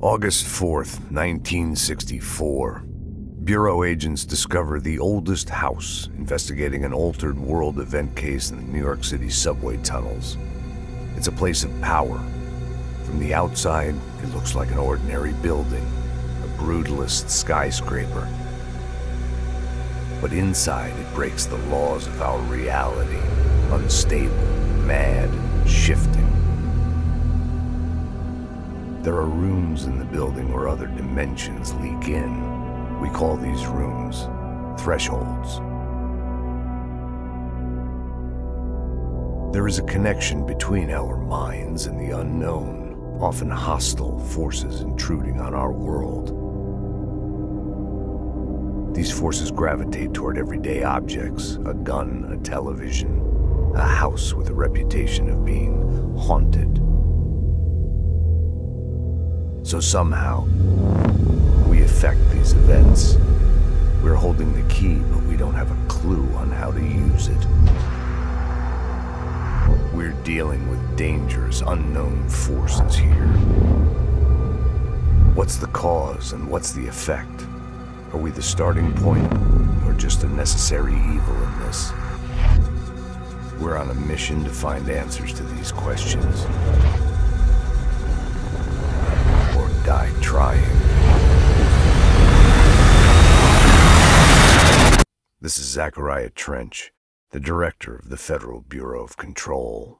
August 4th, 1964. Bureau agents discover the Oldest House, investigating an Altered World Event case in the New York City subway tunnels. It's a place of power. From the outside, it looks like an ordinary building, a brutalist skyscraper. But inside, it breaks the laws of our reality, unstable, mad, and shifting. There are rooms in the building where other dimensions leak in. We call these rooms thresholds. There is a connection between our minds and the unknown, often hostile forces intruding on our world. These forces gravitate toward everyday objects, a gun, a television, a house with a reputation of being haunted. So somehow, we affect these events. We're holding the key, but we don't have a clue on how to use it. We're dealing with dangerous, unknown forces here. What's the cause and what's the effect? Are we the starting point, or just a necessary evil in this? We're on a mission to find answers to these questions. Or die trying. This is Zachariah Trench, the director of the Federal Bureau of Control.